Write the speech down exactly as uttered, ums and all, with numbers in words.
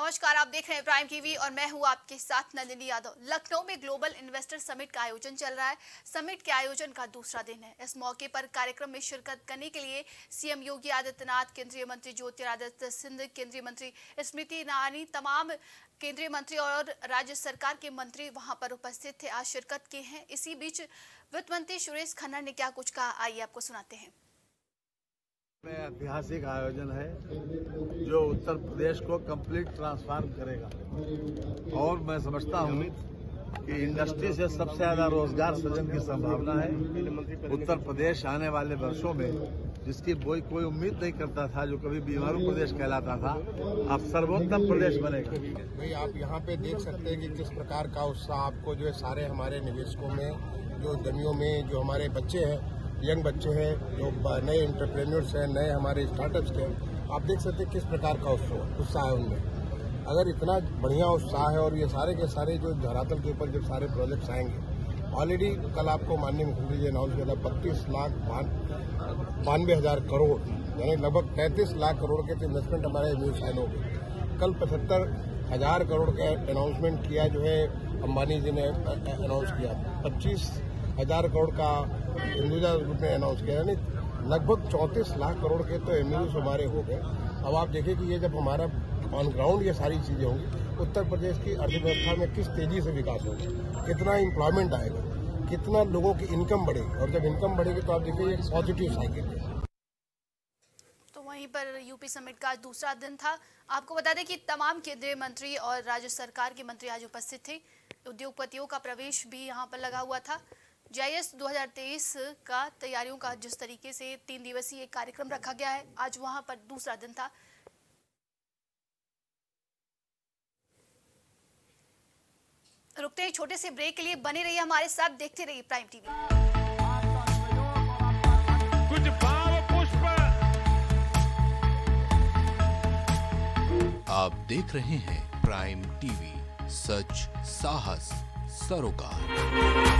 नमस्कार, आप देख रहे हैं प्राइम टीवी और मैं हूं आपके साथ नंदिनी यादव। लखनऊ में ग्लोबल इन्वेस्टर समिट का आयोजन चल रहा है। समिट के आयोजन का दूसरा दिन है। इस मौके पर कार्यक्रम में शिरकत करने के लिए सीएम योगी आदित्यनाथ, केंद्रीय मंत्री ज्योतिरादित्य सिंधिया, केंद्रीय मंत्री स्मृति ईरानी, तमाम केंद्रीय मंत्री और राज्य सरकार के मंत्री वहां पर उपस्थित थे, आज शिरकत किए हैं। इसी बीच वित्त मंत्री सुरेश खन्ना ने क्या कुछ कहा, आइए आपको सुनाते हैं। ऐतिहासिक आयोजन है जो उत्तर प्रदेश को कंप्लीट ट्रांसफॉर्म करेगा और मैं समझता हूँ कि इंडस्ट्री से सबसे ज्यादा रोजगार सृजन की संभावना है। उत्तर प्रदेश आने वाले वर्षों में जिसकी कोई कोई उम्मीद नहीं करता था, जो कभी बीमारू प्रदेश कहलाता था, अब सर्वोत्तम प्रदेश बनेगा। भाई आप यहाँ पे देख सकते हैं कि किस प्रकार का उत्साह आपको जो है सारे हमारे निवेशकों में, जो उद्यमियों में, जो हमारे बच्चे हैं, यंग बच्चे हैं, जो नए एंटरप्रेन्योर्स हैं, नए हमारे स्टार्टअप्स हैं, आप देख सकते हैं किस प्रकार का उत्साह है उनमें। अगर इतना बढ़िया उत्साह है और ये सारे के सारे जो धरातल के ऊपर जब सारे प्रोजेक्ट्स आएंगे, ऑलरेडी कल आपको माननीय मुख्यमंत्री जी अनाउंस किया था बत्तीस लाख बानवे हजार करोड़ यानी लगभग पैंतीस लाख करोड़ के इन्वेस्टमेंट हमारे न्यू साइन हो गए। कल पचहत्तर हजार करोड़ का अनाउंसमेंट किया जो है अंबानी जी ने अनाउंस किया, पच्चीस हजार करोड़ का हिंदुजा ग्रुप ने अनाउंस किया, यानी लगभग चौंतीस लाख करोड़ के तो एमयूज हमारे हो गए। अब आप देखिए कि ये जब हमारा ऑन ग्राउंड ये सारी चीजें होंगी, उत्तर प्रदेश की अर्थव्यवस्था में किस तेजी से विकास होगा, कितना एम्प्लॉयमेंट आएगा, कितना लोगों की इनकम बढ़ेगी, और जब इनकम बढ़ेगी तो आप देखिए ये पॉजिटिव साइकिल है। वहीं पर यूपी समिट का दूसरा दिन था। आपको बता दें कि तमाम केंद्रीय मंत्री और राज्य सरकार के मंत्री आज उपस्थित थे। उद्योगपतियों का प्रवेश भी यहां पर लगा हुआ था। जेएस दो हज़ार तेईस का तैयारियों का जिस तरीके से तीन दिवसीय कार्यक्रम रखा गया है, आज वहां पर दूसरा दिन था। रुकते हैं छोटे से ब्रेक के लिए, बने रहिए हमारे साथ, देखते रहिए प्राइम टीवी। आप देख रहे हैं प्राइम टीवी, सच साहस सरोकार।